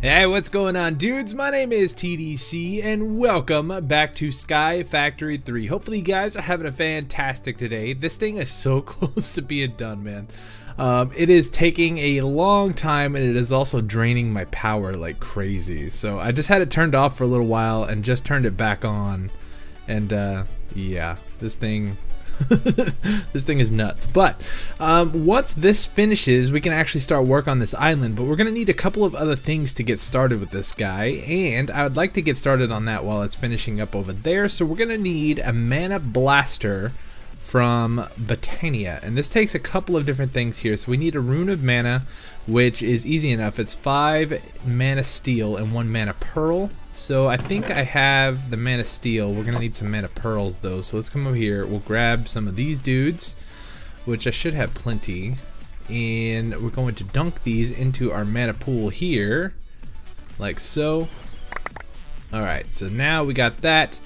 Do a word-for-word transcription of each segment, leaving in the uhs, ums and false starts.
Hey, what's going on, dudes? My name is T D C and welcome back to Sky Factory three. Hopefully you guys are having a fantastic day. This thing is so close to being done, man. Um, it is taking a long time and it is also draining my power like crazy. So I just had it turned off for a little while and just turned it back on. And uh, yeah, this thing... this thing is nuts, but um, once this finishes we can actually start work on this island, but we're gonna need a couple of other things to get started with this guy, and I would like to get started on that while it's finishing up over there. So we're gonna need a mana blaster from Batania, and this takes a couple of different things here. So we need a rune of mana, which is easy enough. It's five mana steel and one mana pearl. So I think I have the mana steel. We're gonna need some mana pearls though, so let's come over here. We'll grab some of these dudes, which I should have plenty, and we're going to dunk these into our mana pool here, like so. Alright, so now we got that,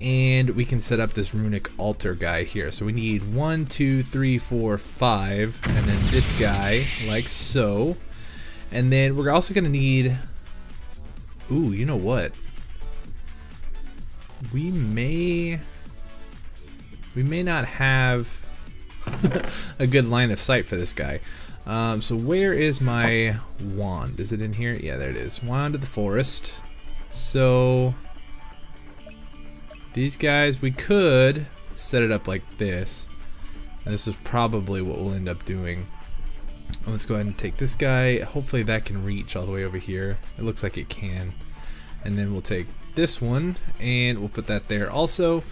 and we can set up this runic altar guy here. So we need one, two, three, four, five, and then this guy, like so. And then we're also gonna need... Ooh, you know what? We may... We may not have a good line of sight for this guy. Um, so where is my wand? Is it in here? Yeah, there it is. Wand of the forest. So... These guys, we could set it up like this. And this is probably what we'll end up doing. Let's go ahead and take this guy. Hopefully that can reach all the way over here. It looks like it can. And then we'll take this one and we'll put that there also.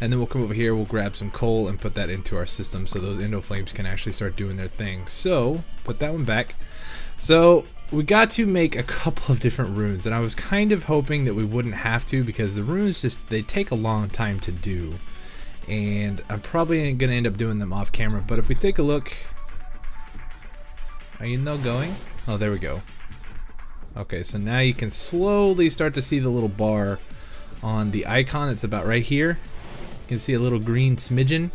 And then we'll come over here, we'll grab some coal and put that into our system so those endo flames can actually start doing their thing. So put that one back. So we got to make a couple of different runes, and I was kind of hoping that we wouldn't have to, because the runes just, they take a long time to do, and I'm probably gonna end up doing them off camera. But if we take a look... Are you no going? Oh, there we go. Okay, so now you can slowly start to see the little bar on the icon. It's about right here. You can see a little green smidgen.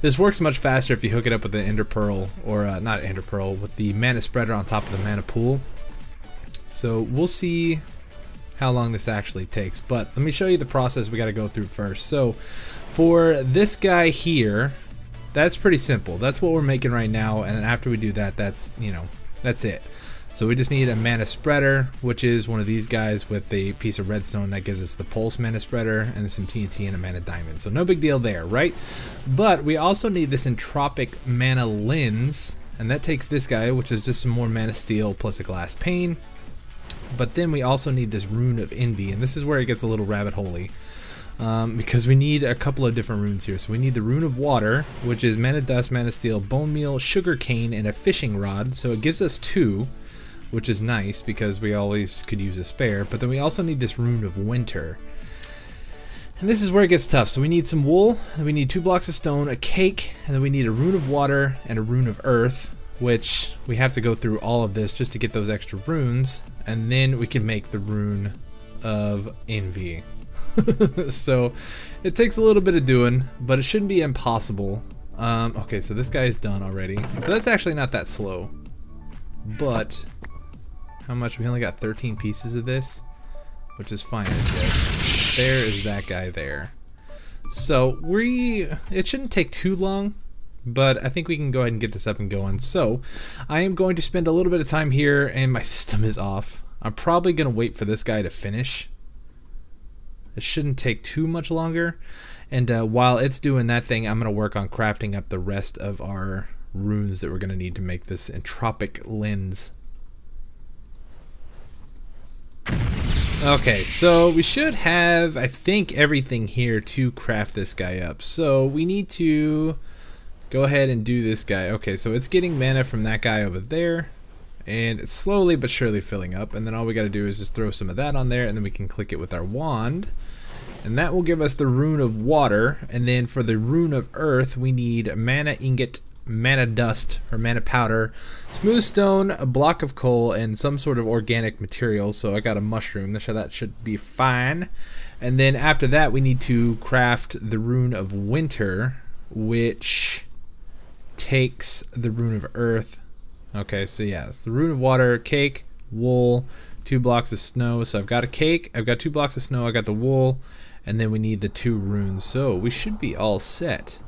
This works much faster if you hook it up with the ender pearl, or uh, not ender pearl, with the mana spreader on top of the mana pool. So we'll see how long this actually takes, but let me show you the process we got to go through first. So for this guy here, that's pretty simple. That's what we're making right now, and then after we do that, that's, you know, that's it. So we just need a mana spreader, which is one of these guys with a piece of redstone that gives us the pulse mana spreader, and some T N T and a mana diamond. So no big deal there, right? But we also need this entropic mana lens, and that takes this guy, which is just some more mana steel plus a glass pane. But then we also need this rune of envy, and this is where it gets a little rabbit hole-y. Um, because we need a couple of different runes here. So we need the rune of water, which is mana dust, mana steel, bone meal, sugar cane, and a fishing rod. So it gives us two, which is nice because we always could use a spare. But then we also need this rune of winter, and this is where it gets tough. So we need some wool, we need two blocks of stone, a cake, and then we need a rune of water and a rune of earth, which we have to go through all of this just to get those extra runes, and then we can make the rune of envy. So it takes a little bit of doing, but it shouldn't be impossible. Um, okay, so this guy is done already, so that's actually not that slow. But how much? We only got thirteen pieces of this, which is fine. There is that guy there. So we it shouldn't take too long, but I think we can go ahead and get this up and going. So I am going to spend a little bit of time here, and my system is off. I'm probably gonna wait for this guy to finish. It shouldn't take too much longer, and uh, while it's doing that thing, I'm going to work on crafting up the rest of our runes that we're going to need to make this entropic lens. Okay, so we should have, I think, everything here to craft this guy up. So we need to go ahead and do this guy. Okay, so it's getting mana from that guy over there, and it's slowly but surely filling up, and then all we gotta do is just throw some of that on there, and then we can click it with our wand, and that will give us the rune of water. And then for the rune of earth, we need mana ingot, mana dust or mana powder, smooth stone, a block of coal, and some sort of organic material. So I got a mushroom, so that should be fine. And then after that we need to craft the rune of winter, which takes the rune of earth. Okay, so yeah, it's the rune of water, cake, wool, two blocks of snow. So I've got a cake, I've got two blocks of snow, I got the wool, and then we need the two runes. So we should be all set.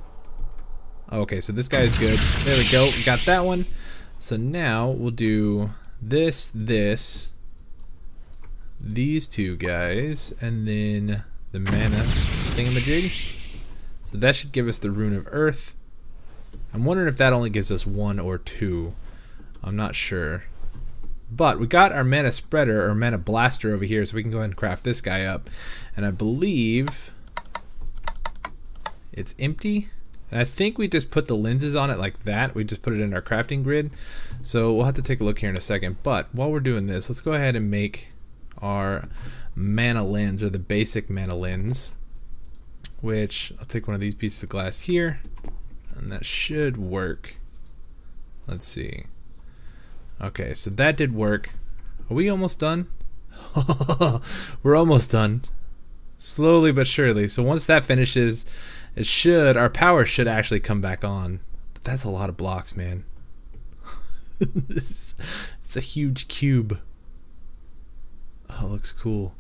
Okay, so this guy is good. There we go, we got that one. So now we'll do this, this, these two guys, and then the mana thingamajig. So that should give us the rune of earth. I'm wondering if that only gives us one or two. I'm not sure. But we got our mana spreader or mana blaster over here, so we can go ahead and craft this guy up. And I believe it's empty. And I think we just put the lenses on it like that. We just put it in our crafting grid. So we'll have to take a look here in a second. But while we're doing this, let's go ahead and make our mana lens, or the basic mana lens, which I'll take one of these pieces of glass here. And that should work. Let's see. Okay, so that did work. Are we almost done? We're almost done. Slowly but surely. So once that finishes, it should, our power should actually come back on. But that's a lot of blocks, man. This is, it's a huge cube. Oh, it looks cool.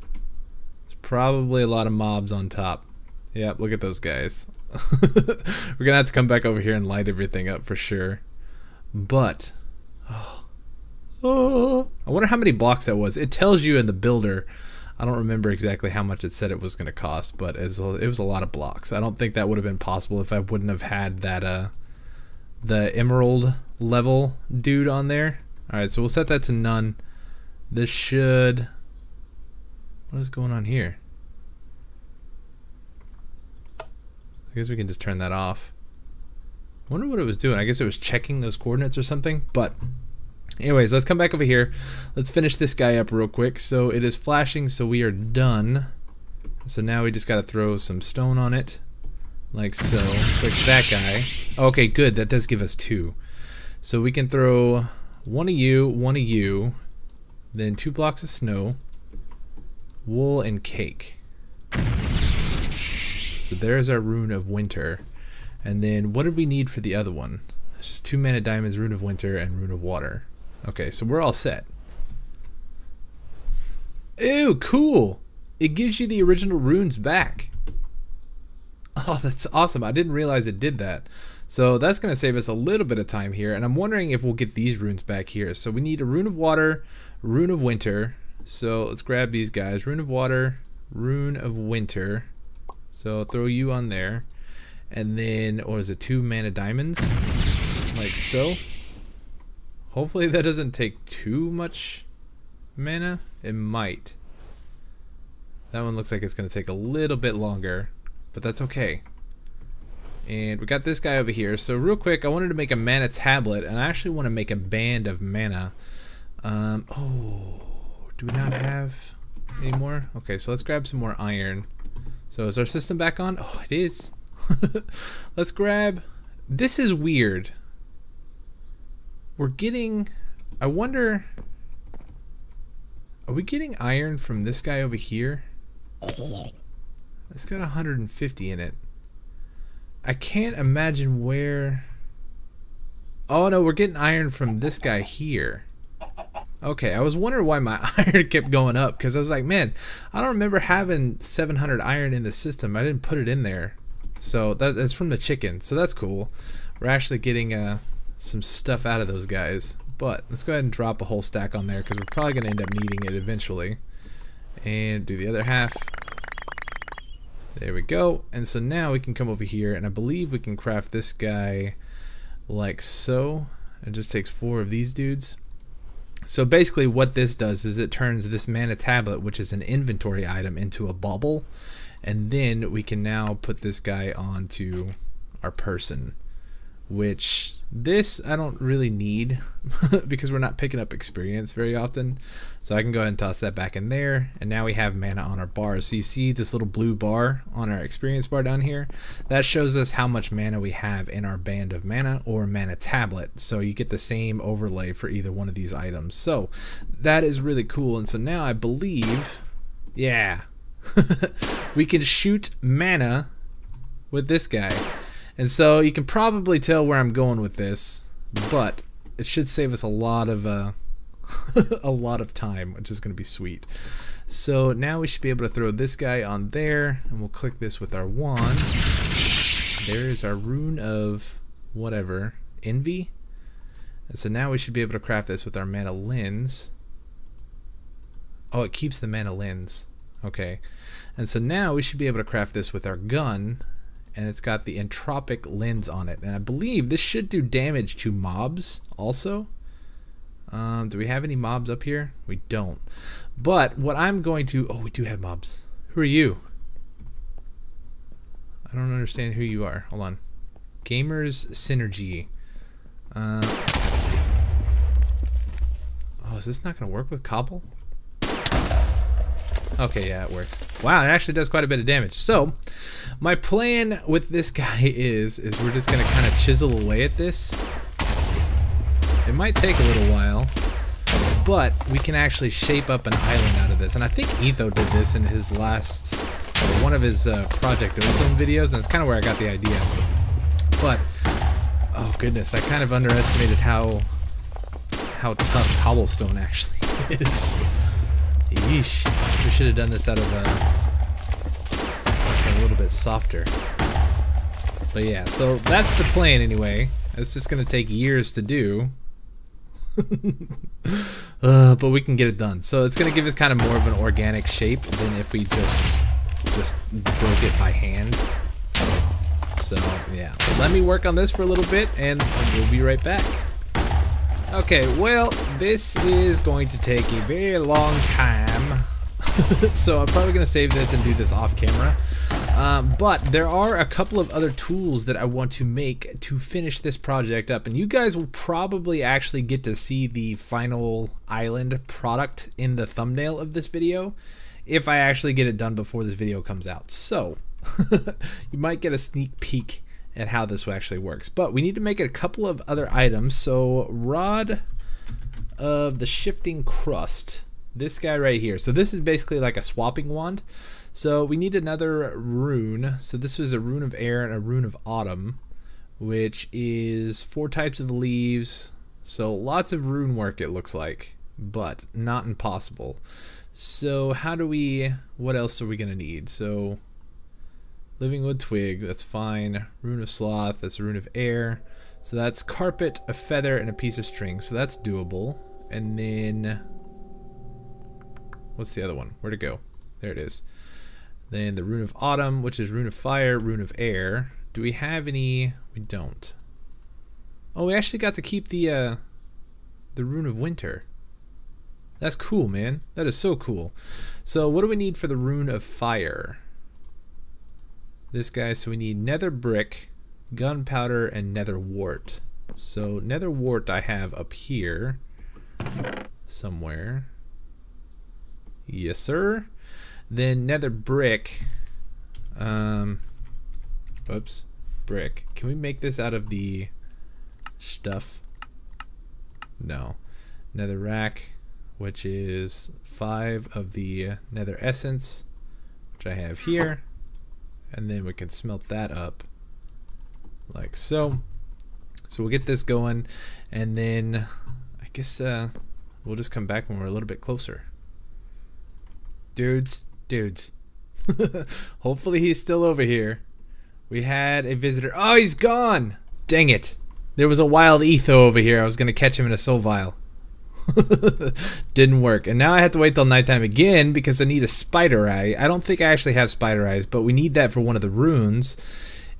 There's probably a lot of mobs on top. Yep, look at those guys. We're gonna have to come back over here and light everything up for sure. But oh, oh, I wonder how many blocks that was. It tells you in the builder. I don't remember exactly how much it said it was gonna cost, but it was a lot of blocks. I don't think that would have been possible if I wouldn't have had that uh, the emerald level dude on there. Alright, so we'll set that to none. This should, what is going on here? I guess we can just turn that off. I wonder what it was doing. I guess it was checking those coordinates or something. But anyways, let's come back over here. Let's finish this guy up real quick. So it is flashing, so we are done. So now we just gotta throw some stone on it. Like so. Click that guy. Okay, good. That does give us two. So we can throw one of you, one of you, then two blocks of snow, wool, and cake. So there's our rune of winter. And then what did we need for the other one? It's just two mana diamonds, rune of winter, and rune of water. Okay, so we're all set. Ew, cool! It gives you the original runes back. Oh, that's awesome. I didn't realize it did that. So that's gonna save us a little bit of time here, and I'm wondering if we'll get these runes back here. So we need a rune of water, rune of winter. So let's grab these guys. Rune of water, rune of winter. So I'll throw you on there, and then, or is it two mana diamonds, like so. Hopefully that doesn't take too much mana. It might. That one looks like it's gonna take a little bit longer, but that's okay. And we got this guy over here. So real quick, I wanted to make a mana tablet, and I actually want to make a band of mana. Um, oh, do we not have any more? Okay, so let's grab some more iron. So is our system back on? Oh, it is. Let's grab, this is weird. We're getting, I wonder, are we getting iron from this guy over here? It's got one hundred fifty in it. I can't imagine where, oh no, we're getting iron from this guy here. Okay, I was wondering why my iron kept going up, because I was like, man, I don't remember having seven hundred iron in the system. I didn't put it in there. So that, that's from the chicken, so that's cool. We're actually getting uh, some stuff out of those guys. But let's go ahead and drop a whole stack on there, because we're probably going to end up needing it eventually. And do the other half. There we go. And so now we can come over here, and I believe we can craft this guy like so. It just takes four of these dudes. So basically what this does is it turns this mana tablet, which is an inventory item, into a bauble, and then we can now put this guy onto our person, which this I don't really need because we're not picking up experience very often. So I can go ahead and toss that back in there, and now we have mana on our bar. So you see this little blue bar on our experience bar down here? That shows us how much mana we have in our band of mana or mana tablet. So you get the same overlay for either one of these items. So that is really cool. And so now I believe, yeah, we can shoot mana with this guy. And so you can probably tell where I'm going with this, but it should save us a lot of uh, a lot of time, which is going to be sweet. So now we should be able to throw this guy on there, and we'll click this with our wand. There is our rune of whatever, envy. And so now we should be able to craft this with our mana lens. Oh, it keeps the mana lens. Okay. And so now we should be able to craft this with our gun, and it's got the entropic lens on it. And I believe this should do damage to mobs also. Um, do we have any mobs up here? We don't. But what I'm going to... Oh, we do have mobs. Who are you? I don't understand who you are. Hold on. Gamers Synergy. Uh, oh, is this not going to work with Cobble? Okay, yeah, it works. Wow, it actually does quite a bit of damage. So, my plan with this guy is, is we're just going to kind of chisel away at this. It might take a little while, but we can actually shape up an island out of this. And I think Etho did this in his last, one of his uh, Project Ozone videos, and it's kind of where I got the idea. But, oh goodness, I kind of underestimated how, how tough cobblestone actually is. Yeesh, we should have done this out of uh, something a little bit softer. But yeah, so that's the plan anyway. It's just going to take years to do. uh, but we can get it done. So it's going to give it kind of more of an organic shape than if we just just broke it by hand. So yeah, but let me work on this for a little bit and we'll be right back. Okay, well, this is going to take a very long time. So I'm probably going to save this and do this off camera. Um, but there are a couple of other tools that I want to make to finish this project up, and you guys will probably actually get to see the final island product in the thumbnail of this video if I actually get it done before this video comes out. So you might get a sneak peek at how this actually works, but we need to make a couple of other items. So Rod of the Shifting Crust, this guy right here. So this is basically like a swapping wand. So we need another rune. So this was a rune of air and a rune of autumn, which is four types of leaves. So lots of rune work it looks like, but not impossible. So how do we, what else are we gonna need? So living wood twig, that's fine. Rune of sloth, that's a rune of air. So that's carpet, a feather, and a piece of string. So that's doable. And then, what's the other one? Where'd it go? There it is. Then the rune of autumn, which is rune of fire, rune of air. Do we have any? We don't. Oh, we actually got to keep the uh, the rune of winter. That's cool, man. That is so cool. So what do we need for the rune of fire? This guy. So we need nether brick, gunpowder, and nether wart. So nether wart I have up here somewhere. Yes, sir. Then nether brick, um, oops, brick. Can we make this out of the stuff? No. Nether rack, which is five of the nether essence, which I have here. And then we can smelt that up like so. So we'll get this going, and then I guess uh, we'll just come back when we're a little bit closer. Dudes. Dudes. Hopefully he's still over here. We had a visitor. Oh, he's gone! Dang it. There was a wild Etho over here. I was going to catch him in a soul vial. Didn't work. And now I have to wait till nighttime again because I need a spider eye. I don't think I actually have spider eyes, but we need that for one of the runes.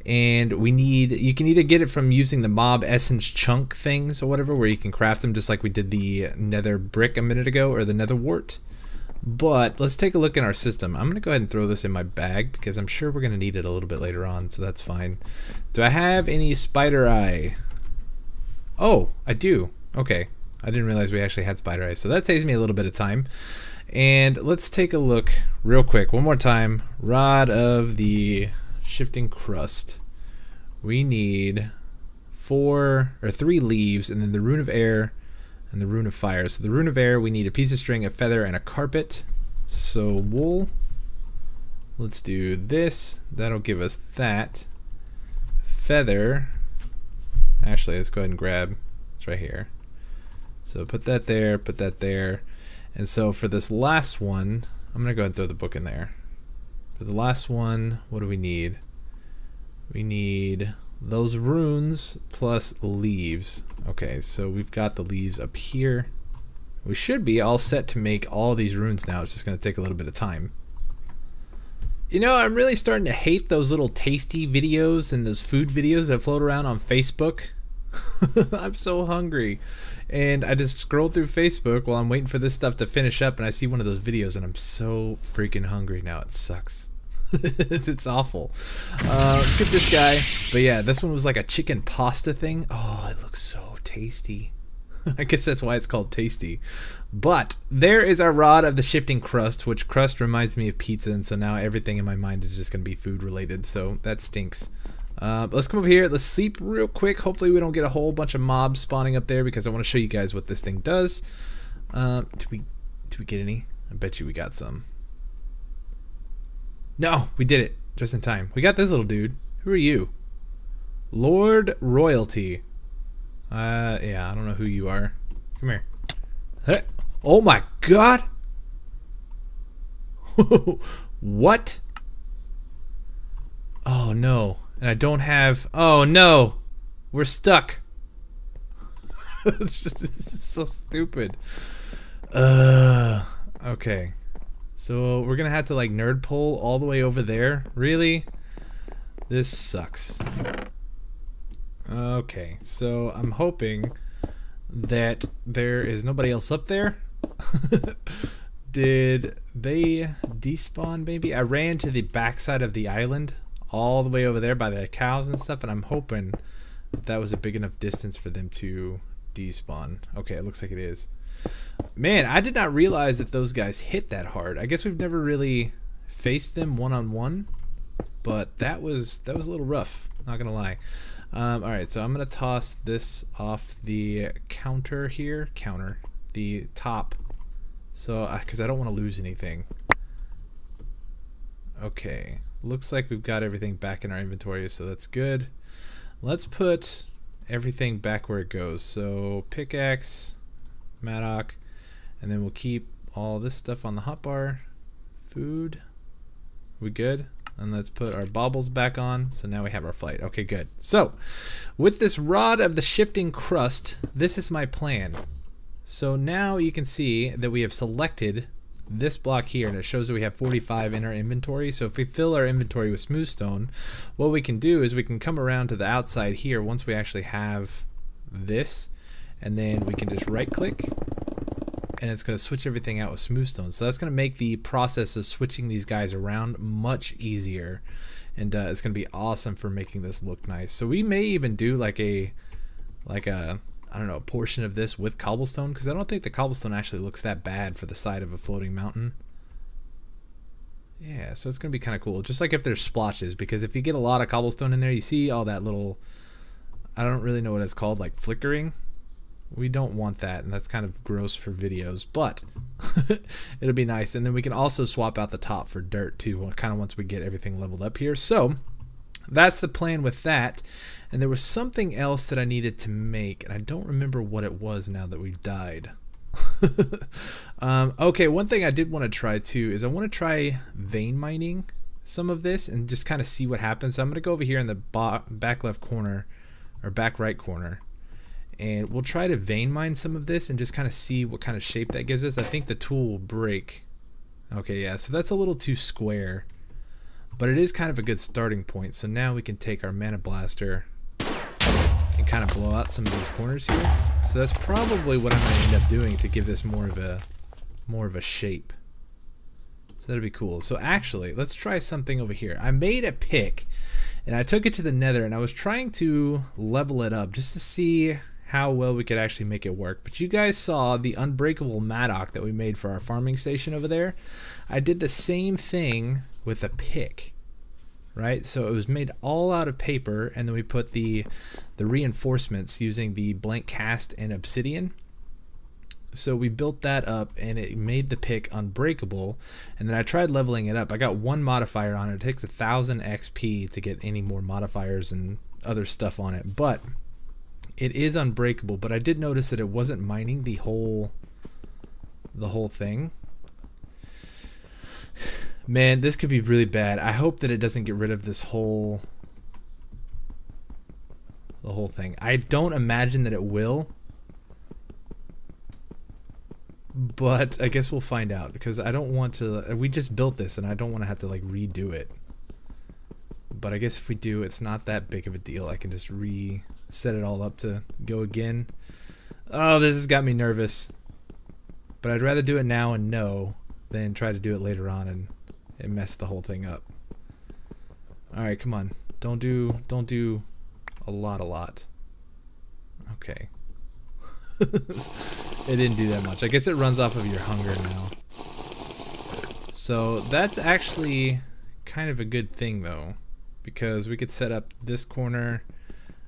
And we need... You can either get it from using the mob essence chunk things or whatever, where you can craft them just like we did the nether brick a minute ago, or the nether wart. But let's take a look in our system. I'm going to go ahead and throw this in my bag because I'm sure we're going to need it a little bit later on, so that's fine. Do I have any spider eye? Oh, I do. Okay. I didn't realize we actually had spider eye, so that saves me a little bit of time. And let's take a look real quick. One more time. Rod of the Shifting Crust. We need four or three leaves, and then the rune of air, and the rune of fire. So the rune of air, we need a piece of string, a feather, and a carpet. So wool. Let's do this. That'll give us that. Feather. Actually, let's go ahead and grab. It's right here. So put that there, put that there. And so for this last one, I'm gonna go ahead and throw the book in there. For the last one, what do we need? We need those runes plus leaves. Okay, so we've got the leaves up here. We should be all set to make all these runes now. It's just gonna take a little bit of time. You know, I'm really starting to hate those little tasty videos and those food videos that float around on Facebook. I'm so hungry. And I just scroll through Facebook while I'm waiting for this stuff to finish up, and I see one of those videos and I'm so freaking hungry now. It sucks. It's awful. Uh, skip this guy. But yeah, this one was like a chicken pasta thing. Oh, it looks so tasty. I guess that's why it's called tasty. But there is our rod of the shifting crust, which crust reminds me of pizza, and so now everything in my mind is just going to be food related, so that stinks. Uh, let's come over here. Let's sleep real quick. Hopefully we don't get a whole bunch of mobs spawning up there, because I want to show you guys what this thing does. Uh, did we, did we get any? I bet you we got some. No, we did it. Just in time. We got this little dude. Who are you? Lord Royalty. Uh, yeah, I don't know who you are. Come here. Hey. Oh my god! What? Oh no. And I don't have... Oh no! We're stuck! It's just, it's just so stupid. Uh, okay. So we're gonna have to like nerd pull all the way over there? Really? This sucks. Okay, so I'm hoping that there is nobody else up there. Did they despawn maybe? I ran to the backside of the island all the way over there by the cows and stuff, and I'm hoping that, that was a big enough distance for them to despawn. Okay, it looks like it is. Man, I did not realize that those guys hit that hard. I guess we've never really faced them one-on-one, but that was that was a little rough, not gonna lie. Um, alright, so I'm gonna toss this off the counter here, counter, the top, so because I don't want to lose anything. Okay, looks like we've got everything back in our inventory, so that's good. Let's put everything back where it goes. So pickaxe, mattock, and then we'll keep all this stuff on the hotbar. Food, we good? And let's put our baubles back on. So now we have our flight. Okay, good. So with this rod of the shifting crust, this is my plan. So now you can see that we have selected this block here, and it shows that we have forty-five in our inventory. So if we fill our inventory with smooth stone, what we can do is we can come around to the outside here once we actually have this, and then we can just right click, and it's going to switch everything out with smooth stone. So that's going to make the process of switching these guys around much easier, and uh, it's going to be awesome for making this look nice. So we may even do like a like a I don't know, a portion of this with cobblestone, because I don't think the cobblestone actually looks that bad for the side of a floating mountain. Yeah, so it's going to be kind of cool, just like if there's splotches, because if you get a lot of cobblestone in there, you see all that little, I don't really know what it's called, like flickering. We don't want that, and that's kind of gross for videos, but it'll be nice. And then we can also swap out the top for dirt too, kind of once we get everything leveled up here. So that's the plan with that. And there was something else that I needed to make, and I don't remember what it was now that we've died. um, okay, one thing I did want to try too is I want to try vein mining some of this and just kind of see what happens. So I'm going to go over here in the back left corner, or back right corner, and we'll try to vein mine some of this and just kind of see what kind of shape that gives us. I think the tool will break. Okay, yeah, so that's a little too square, but it is kind of a good starting point. So now we can take our mana blaster and kind of blow out some of these corners here. So that's probably what I'm going to end up doing to give this more of a more of a shape. So that'll be cool. So actually, let's try something over here. I made a pick, and I took it to the nether, and I was trying to level it up just to see how well we could actually make it work. But you guys saw the unbreakable mattock that we made for our farming station over there. I did the same thing with a pick, right? So it was made all out of paper, and then we put the the reinforcements using the blank cast and obsidian. So we built that up, and it made the pick unbreakable. And then I tried leveling it up. I got one modifier on it. It takes a thousand X P to get any more modifiers and other stuff on it, but It is unbreakable, but I did notice that it wasn't mining the whole the whole thing. Man, this could be really bad. I hope that it doesn't get rid of this whole the whole thing. I don't imagine that it will, but I guess we'll find out, because I don't want to, we just built this and I don't want to have to like redo it. But I guess if we do, it's not that big of a deal. I can just reset it all up to go again. Oh, this has got me nervous. But I'd rather do it now and know than try to do it later on and, and mess the whole thing up. Alright, come on. Don't do, don't do a lot, a lot. Okay. It didn't do that much. I guess it runs off of your hunger now. So that's actually kind of a good thing though, because we could set up this corner,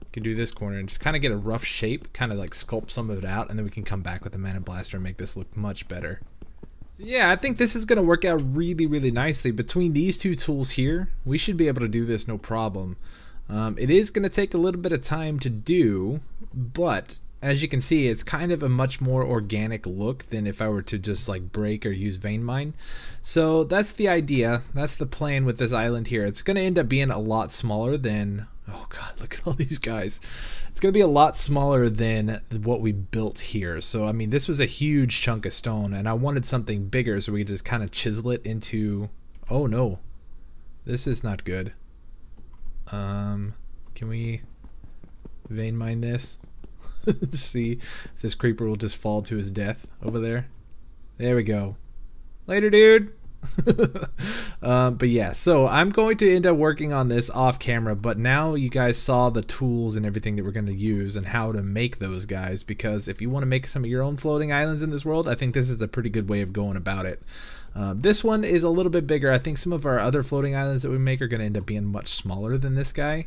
we could do this corner and just kind of get a rough shape, kind of like sculpt some of it out, and then we can come back with the Mana Blaster and make this look much better. So yeah, I think this is going to work out really, really nicely. Between these two tools here, we should be able to do this no problem. Um, it is going to take a little bit of time to do, but as you can see, it's kind of a much more organic look than if I were to just like break or use vein mine. So that's the idea. That's the plan with this island here. It's going to end up being a lot smaller than, oh god, look at all these guys. It's going to be a lot smaller than what we built here. So I mean, this was a huge chunk of stone and I wanted something bigger so we could just kind of chisel it into, oh no, this is not good. Um, can we vein mine this? See if this creeper will just fall to his death over there. There we go. Later, dude. um, but yeah, so I'm going to end up working on this off camera, but now you guys saw the tools and everything that we're going to use and how to make those guys, because if you want to make some of your own floating islands in this world, I think this is a pretty good way of going about it. Uh, this one is a little bit bigger. I think some of our other floating islands that we make are going to end up being much smaller than this guy,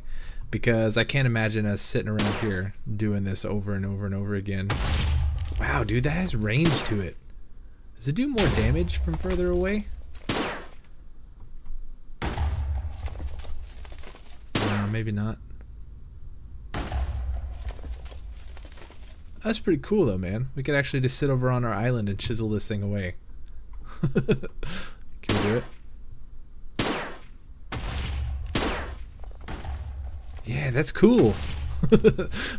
because I can't imagine us sitting around here doing this over and over and over again. Wow, dude, that has range to it. Does it do more damage from further away? Uh, maybe not. That's pretty cool though, man. We could actually just sit over on our island and chisel this thing away. Can we do it? Yeah, that's cool.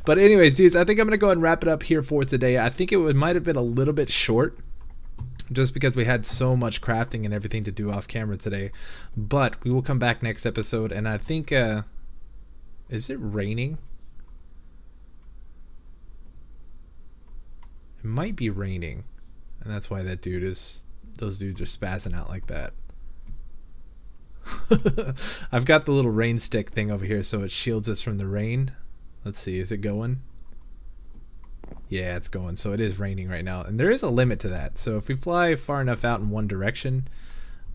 But anyways, dudes, I think I'm going to go ahead and wrap it up here for today. I think it would, might have been a little bit short, just because we had so much crafting and everything to do off camera today. But we will come back next episode, and I think... Uh, is it raining? It might be raining. And that's why that dude is... Those dudes are spazzing out like that. I've got the little rain stick thing over here so it shields us from the rain. Let's see, is it going? Yeah, it's going. So it is raining right now, and there is a limit to that. So if we fly far enough out in one direction,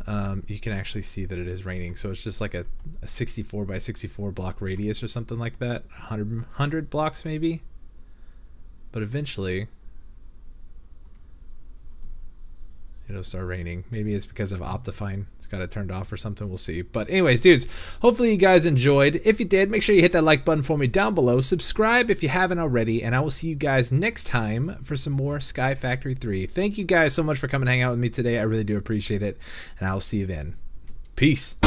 um, you can actually see that it is raining. So it's just like a, a sixty-four by sixty-four block radius or something like that, one hundred, one hundred blocks maybe. But eventually it'll start raining. Maybe it's because of Optifine. It's got it turned off or something. We'll see. But anyways, dudes, hopefully you guys enjoyed. If you did, make sure you hit that like button for me down below. Subscribe if you haven't already. And I will see you guys next time for some more Sky Factory three. Thank you guys so much for coming hang out with me today. I really do appreciate it. And I'll see you then. Peace.